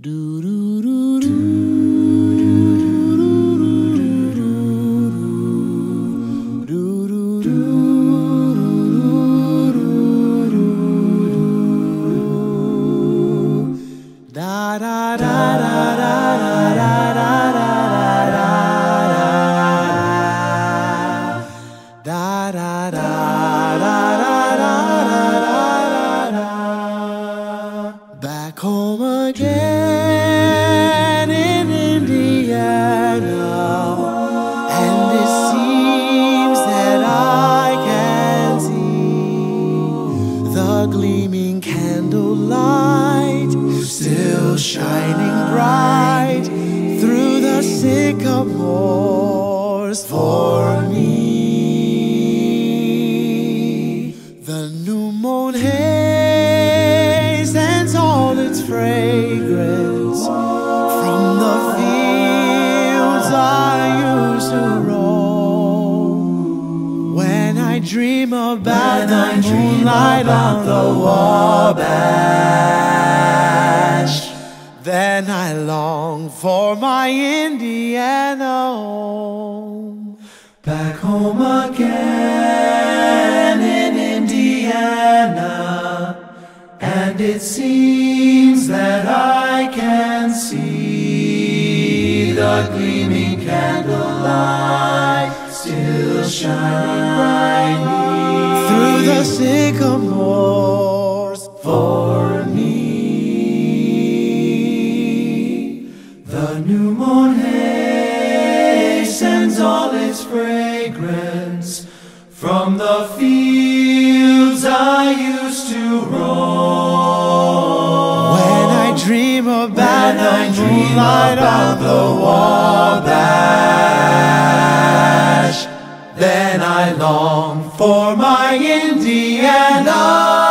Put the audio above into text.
Do do do do do do. Da da da da da da da da da. Back home again in Indiana, and it seems that I can see the gleaming candlelight still shining bright through the sycamores for me. The new moon haze sends all its fragrance from the fields I used to roam. When I dream about the moonlight on the Wabash, then I long for my Indiana home. Back home again in Indiana, and it seems that I can see the gleaming candlelight still shining brightly through the sycamores for me. The new moon haze sends all its fragrance from the fields I used to roam. When I dream about the moonlight on the Wabash, then I long for my Indiana.